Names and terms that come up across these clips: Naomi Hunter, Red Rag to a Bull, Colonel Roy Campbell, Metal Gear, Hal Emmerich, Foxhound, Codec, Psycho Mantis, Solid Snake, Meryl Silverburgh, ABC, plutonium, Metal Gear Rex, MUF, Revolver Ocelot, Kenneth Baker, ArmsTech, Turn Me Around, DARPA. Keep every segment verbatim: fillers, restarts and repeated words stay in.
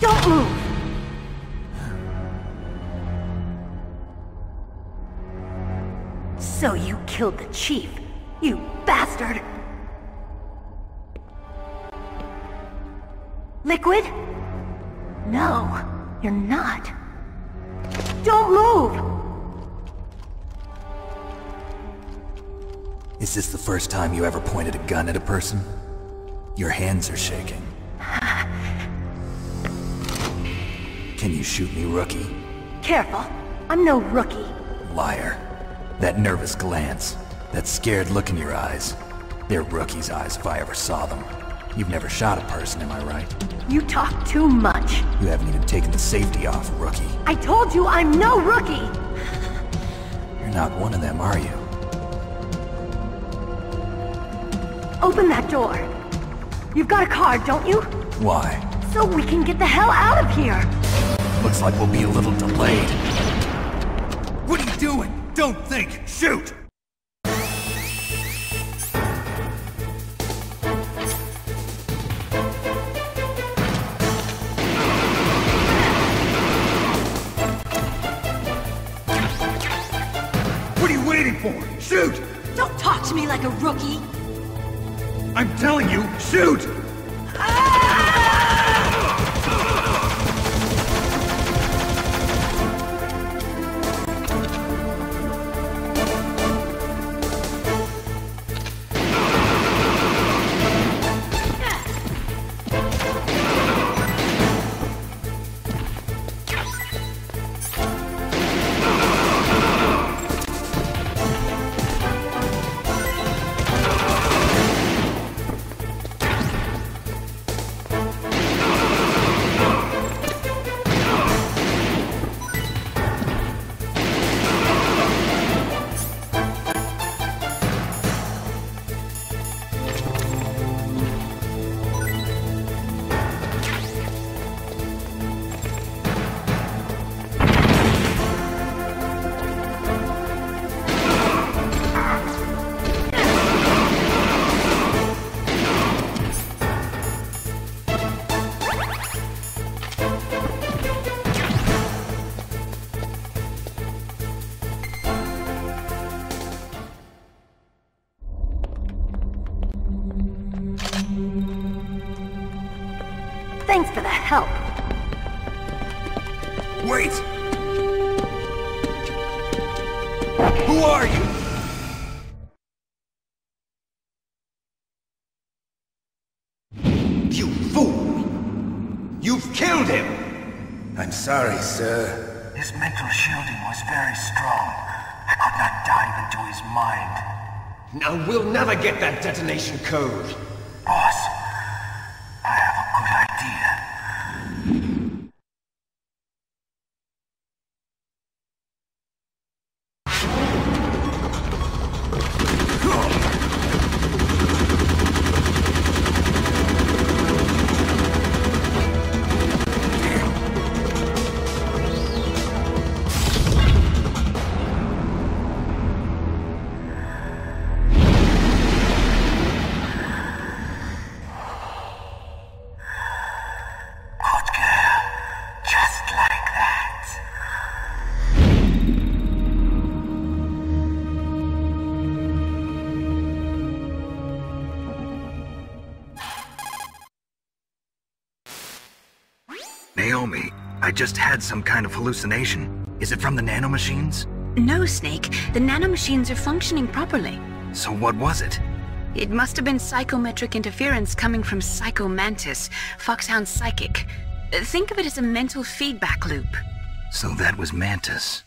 Don't move! So you killed the chief, you bastard! Liquid? No, you're not. Don't move! Is this the first time you ever pointed a gun at a person? Your hands are shaking. Can you shoot me, rookie? Careful. I'm no rookie. Liar. That nervous glance, that scared look in your eyes. They're rookie's eyes if I ever saw them. You've never shot a person, am I right? You talk too much. You haven't even taken the safety off, rookie. I told you I'm no rookie! You're not one of them, are you? Open that door. You've got a card, don't you? Why? So we can get the hell out of here! Looks like we'll be a little delayed. What are you doing? Don't think! Shoot! What are you waiting for? Shoot! Don't talk to me like a rookie! I'm telling you, shoot! Thanks for the help. Wait! Who are you? You fool! You've killed him! I'm sorry, sir. His mental shielding was very strong. I could not dive into his mind. Now we'll never get that detonation code. Boss. Naomi, I just had some kind of hallucination. Is it from the nanomachines? No, Snake. The nanomachines are functioning properly. So what was it? It must have been psychometric interference coming from Psycho Mantis, Foxhound's psychic. Think of it as a mental feedback loop. So that was Mantis.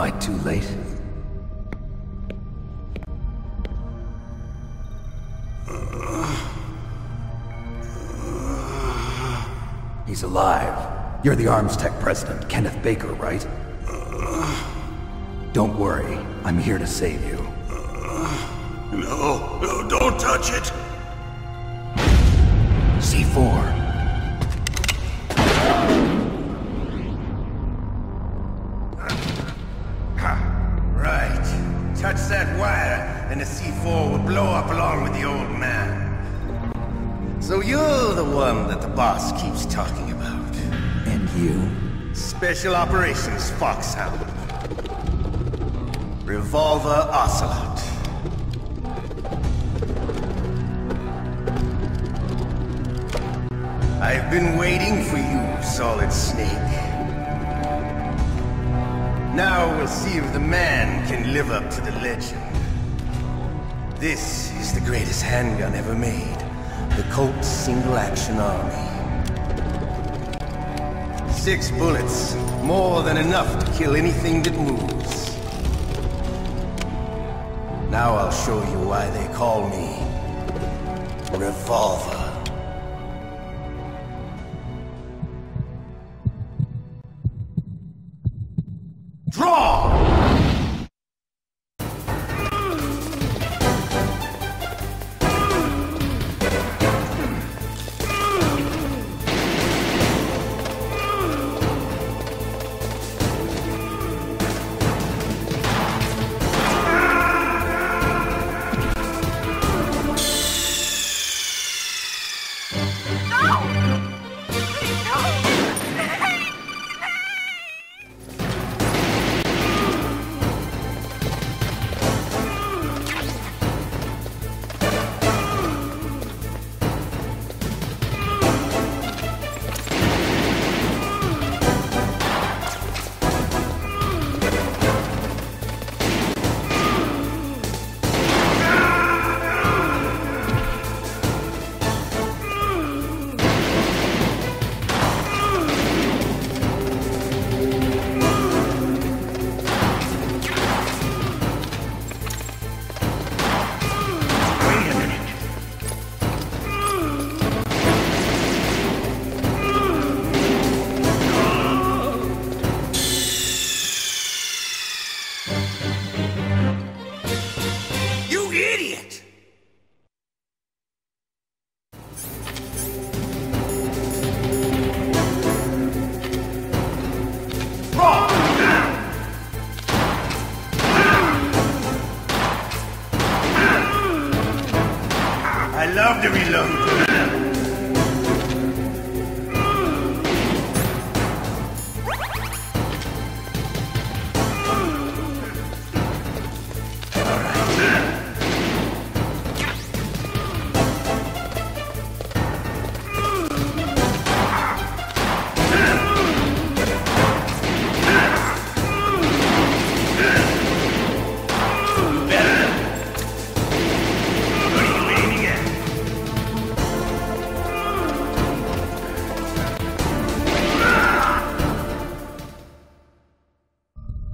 Am I too late? He's alive. You're the Arms Tech president, Kenneth Baker, right? Don't worry, I'm here to save you. No, no, don't touch it! C four. Touch that wire, and the C four will blow up along with the old man. So you're the one that the boss keeps talking about. And you? Special Operations Foxhound. Revolver Ocelot. I've been waiting for you, Solid Snake. Now we'll see if the man can live up to the legend. This is the greatest handgun ever made. The Colt's single-action army. Six bullets, more than enough to kill anything that moves. Now I'll show you why they call me Revolver.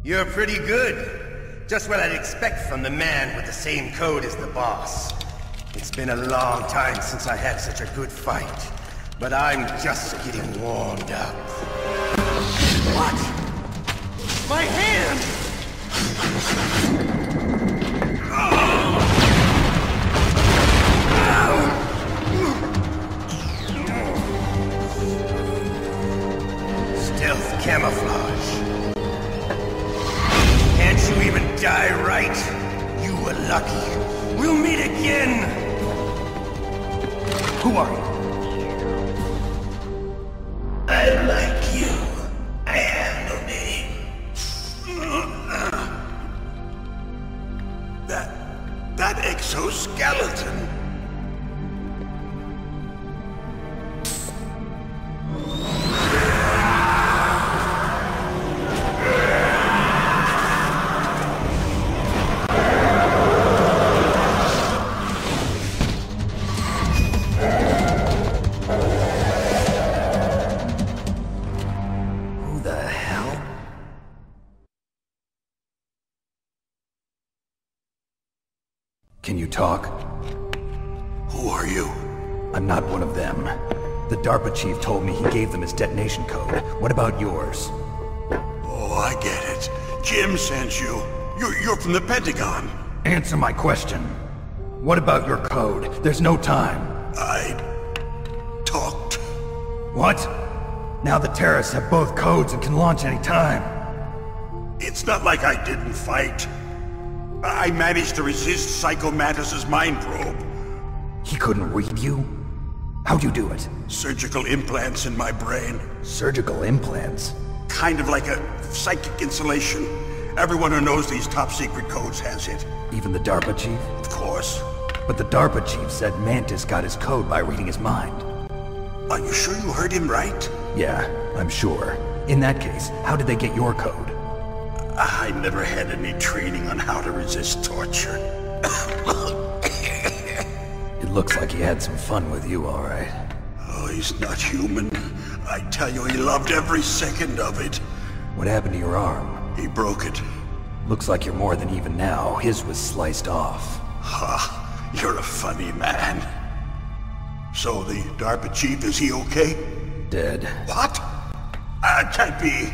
You're pretty good. Just what I'd expect from the man with the same code as the boss. It's been a long time since I had such a good fight, but I'm just getting warmed up. What? My hand! Oh! Ow! Die right. You were lucky. We'll meet again. Who are you? I like you. I have no name. That... that exoskeleton. Can you talk? Who are you? I'm not one of them. The DARPA chief told me he gave them his detonation code. What about yours? Oh, I get it. Jim sent you. You're, you're from the Pentagon. Answer my question. What about your code? There's no time. I... talked. What? Now the terrorists have both codes and can launch any time. It's not like I didn't fight. I managed to resist Psycho Mantis' mind probe. He couldn't read you? How'd you do it? Surgical implants in my brain. Surgical implants? Kind of like a psychic insulation. Everyone who knows these top-secret codes has it. Even the DARPA chief? Of course. But the DARPA chief said Mantis got his code by reading his mind. Are you sure you heard him right? Yeah, I'm sure. In that case, how did they get your code? I never had any training on how to resist torture. It looks like he had some fun with you, all right. Oh, he's not human. I tell you, he loved every second of it. What happened to your arm? He broke it. Looks like you're more than even now. His was sliced off. Ha, huh, you're a funny man. So the DARPA chief, is he okay? Dead. What? That can't be.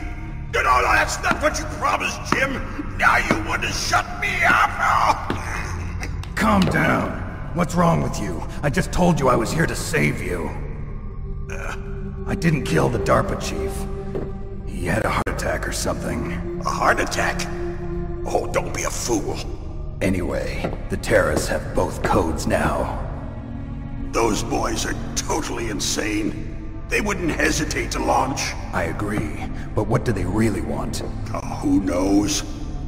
No, no, no, that's not what you promised, Jim. Now you want to shut me up. Oh. Calm down. What's wrong with you? I just told you I was here to save you. Uh, I didn't kill the DARPA chief. He had a heart attack or something. A heart attack? Oh, don't be a fool. Anyway, the terrorists have both codes now. Those boys are totally insane. They wouldn't hesitate to launch. I agree, but what do they really want? Oh, who knows?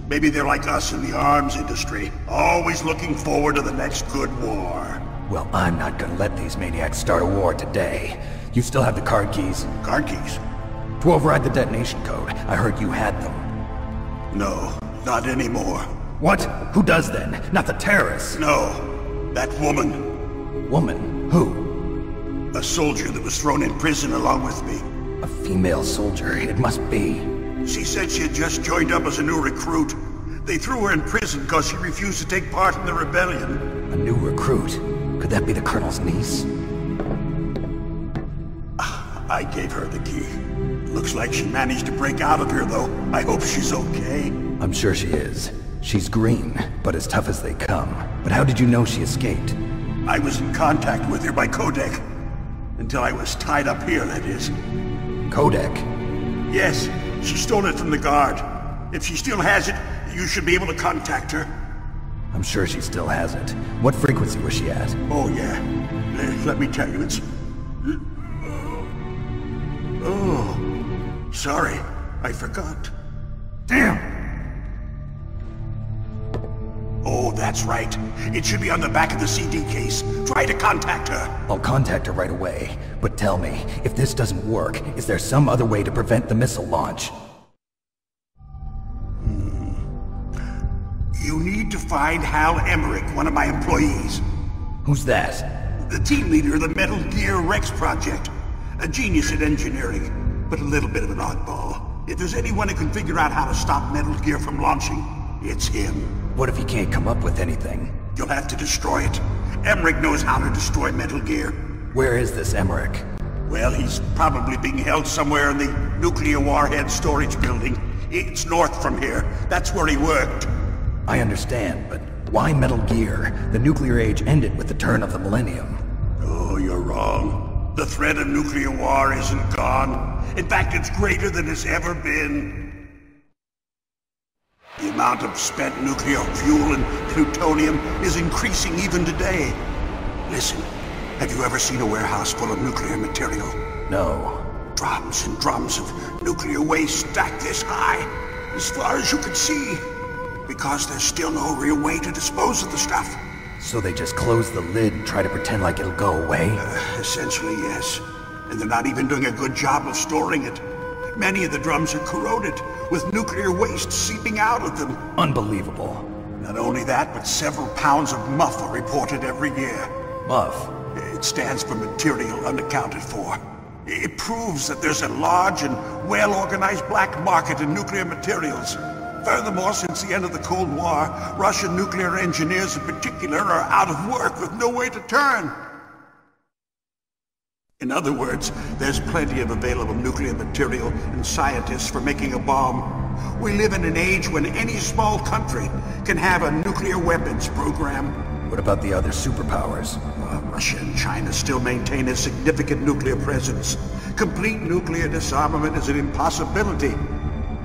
Maybe they're like us in the arms industry, always looking forward to the next good war. Well, I'm not gonna let these maniacs start a war today. You still have the card keys? Card keys? To override the detonation code. I heard you had them. No, not anymore. What? Who does then? Not the terrorists? No, that woman. Woman? Who? A soldier that was thrown in prison along with me. A female soldier, it must be. She said she had just joined up as a new recruit. They threw her in prison because she refused to take part in the rebellion. A new recruit? Could that be the Colonel's niece? I gave her the key. Looks like she managed to break out of here, though. I hope she's okay. I'm sure she is. She's green, but as tough as they come. But how did you know she escaped? I was in contact with her by Codec. Until I was tied up here, that is. Codec? Yes. She stole it from the guard. If she still has it, you should be able to contact her. I'm sure she still has it. What frequency was she at? Oh, yeah. Let me tell you, it's... Oh. Sorry. I forgot. Damn! Oh, that's right. It should be on the back of the C D case. Try to contact her. I'll contact her right away. But tell me, if this doesn't work, is there some other way to prevent the missile launch? Hmm. You need to find Hal Emmerich, one of my employees. Who's that? The team leader of the Metal Gear Rex project. A genius at engineering, but a little bit of an oddball. If there's anyone who can figure out how to stop Metal Gear from launching, it's him. What if he can't come up with anything? You'll have to destroy it. Emmerich knows how to destroy Metal Gear. Where is this Emmerich? Well, he's probably being held somewhere in the nuclear warhead storage building. It's north from here. That's where he worked. I understand, but why Metal Gear? The nuclear age ended with the turn of the millennium. Oh, you're wrong. The threat of nuclear war isn't gone. In fact, it's greater than it's ever been. The amount of spent nuclear fuel and plutonium is increasing even today. Listen, have you ever seen a warehouse full of nuclear material? No. Drums and drums of nuclear waste stacked this high, as far as you can see, because there's still no real way to dispose of the stuff. So they just close the lid and try to pretend like it'll go away? Uh, essentially, yes. And they're not even doing a good job of storing it. Many of the drums are corroded, with nuclear waste seeping out of them. Unbelievable. Not only that, but several pounds of M U F are reported every year. M U F? It stands for material unaccounted for. It proves that there's a large and well-organized black market in nuclear materials. Furthermore, since the end of the Cold War, Russian nuclear engineers in particular are out of work with no way to turn. In other words, there's plenty of available nuclear material and scientists for making a bomb. We live in an age when any small country can have a nuclear weapons program. What about the other superpowers? Well, Russia and China still maintain a significant nuclear presence. Complete nuclear disarmament is an impossibility.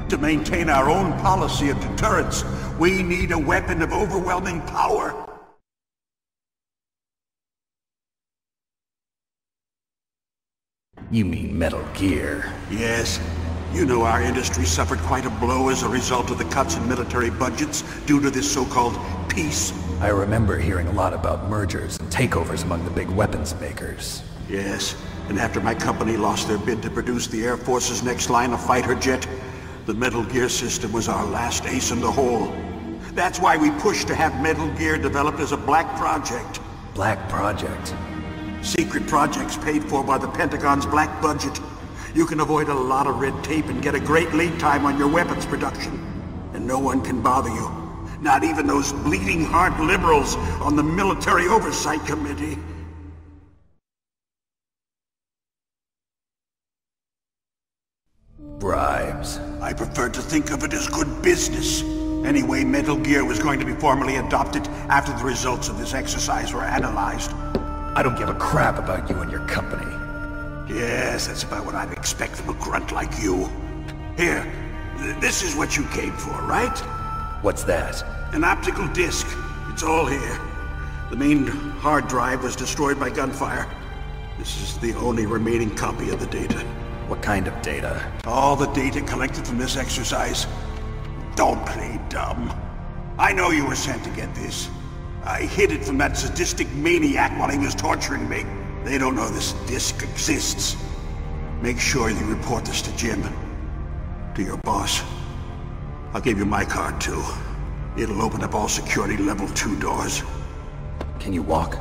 To maintain our own policy of deterrence, we need a weapon of overwhelming power. You mean Metal Gear? Yes. You know, our industry suffered quite a blow as a result of the cuts in military budgets due to this so-called peace. I remember hearing a lot about mergers and takeovers among the big weapons makers. Yes. And after my company lost their bid to produce the Air Force's next line of fighter jet, the Metal Gear system was our last ace in the hole. That's why we pushed to have Metal Gear developed as a black project. Black project? Secret projects paid for by the Pentagon's black budget. You can avoid a lot of red tape and get a great lead time on your weapons production. And no one can bother you. Not even those bleeding-heart liberals on the Military Oversight Committee. Bribes. I prefer to think of it as good business. Anyway, Metal Gear was going to be formally adopted after the results of this exercise were analyzed. I don't give a crap about you and your company. Yes, that's about what I'd expect from a grunt like you. Here, th this is what you came for, right? What's that? An optical disc. It's all here. The main hard drive was destroyed by gunfire. This is the only remaining copy of the data. What kind of data? All the data collected from this exercise. Don't play dumb. I know you were sent to get this. I hid it from that sadistic maniac while he was torturing me. They don't know this disc exists. Make sure you report this to Jim. To your boss. I'll give you my card too. It'll open up all security level two doors. Can you walk?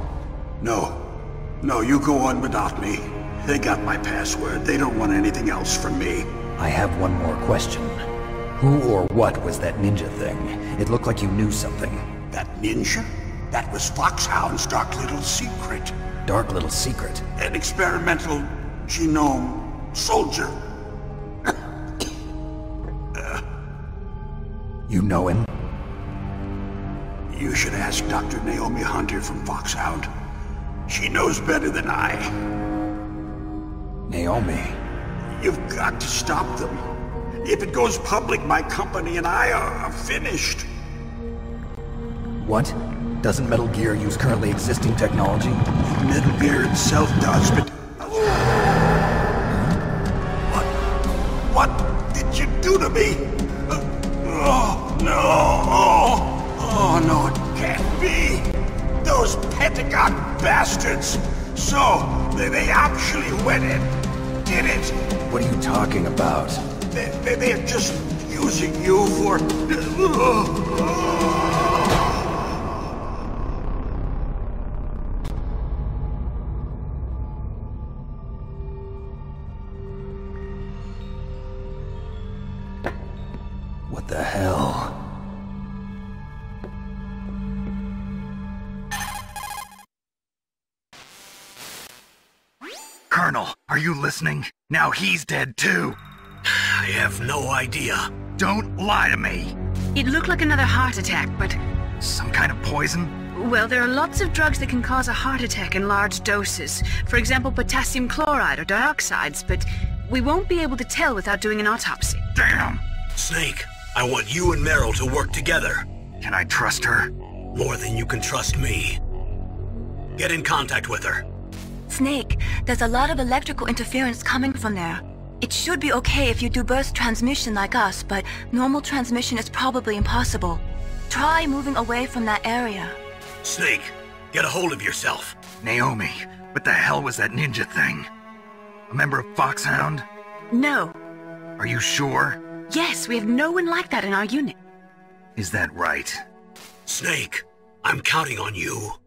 No. No, you go on without me. They got my password. They don't want anything else from me. I have one more question. Who or what was that ninja thing? It looked like you knew something. That ninja? That was Foxhound's dark little secret. Dark little secret? An experimental genome soldier. uh, you know him? You should ask Doctor Naomi Hunter from Foxhound. She knows better than I. Naomi. You've got to stop them. If it goes public, my company and I are finished. What? Doesn't Metal Gear use currently existing technology? Metal Gear itself does, but... What? What did you do to me? Oh, no. Oh, oh no, it can't be. Those Pentagon bastards. So, they, they actually went and did it! What are you talking about? They, they, they're just using you for... What the hell? Colonel, are you listening? Now he's dead too. I have no idea. Don't lie to me. It looked like another heart attack, but... Some kind of poison? Well, there are lots of drugs that can cause a heart attack in large doses. For example, potassium chloride or dioxides, but we won't be able to tell without doing an autopsy. Damn! Snake, I want you and Meryl to work together. Can I trust her? More than you can trust me. Get in contact with her. Snake, there's a lot of electrical interference coming from there. It should be okay if you do burst transmission like us, but normal transmission is probably impossible. Try moving away from that area. Snake, get a hold of yourself. Naomi, what the hell was that ninja thing? A member of Foxhound? No. Are you sure? Yes, we have no one like that in our unit. Is that right? Snake, I'm counting on you.